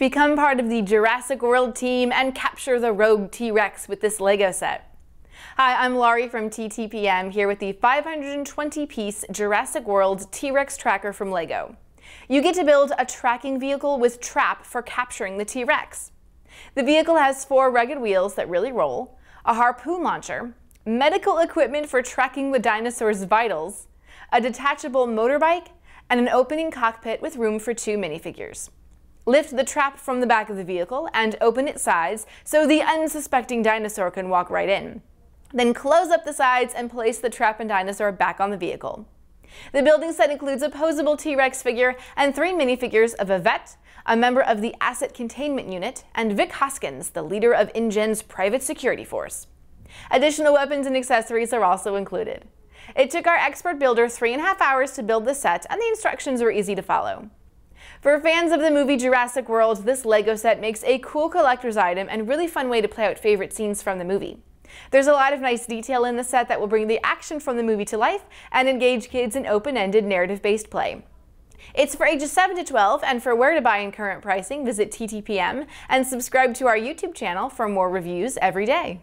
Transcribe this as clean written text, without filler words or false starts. Become part of the Jurassic World team and capture the rogue T-Rex with this LEGO set. Hi, I'm Laurie from TTPM here with the 520-piece Jurassic World T-Rex tracker from LEGO. You get to build a tracking vehicle with trap for capturing the T-Rex. The vehicle has 4 rugged wheels that really roll, a harpoon launcher, medical equipment for tracking the dinosaur's vitals, a detachable motorbike, and an opening cockpit with room for 2 minifigures. Lift the trap from the back of the vehicle and open its sides so the unsuspecting dinosaur can walk right in. Then close up the sides and place the trap and dinosaur back on the vehicle. The building set includes a posable T-Rex figure and 3 minifigures of a vet, a member of the Asset Containment Unit, and Vic Hoskins, the leader of InGen's private security force. Additional weapons and accessories are also included. It took our expert builder 3.5 hours to build the set, and the instructions were easy to follow. For fans of the movie Jurassic World, this LEGO set makes a cool collector's item and really fun way to play out favorite scenes from the movie. There's a lot of nice detail in the set that will bring the action from the movie to life and engage kids in open-ended, narrative-based play. It's for ages 7 to 12, and for where to buy and current pricing, visit TTPM and subscribe to our YouTube channel for more reviews every day.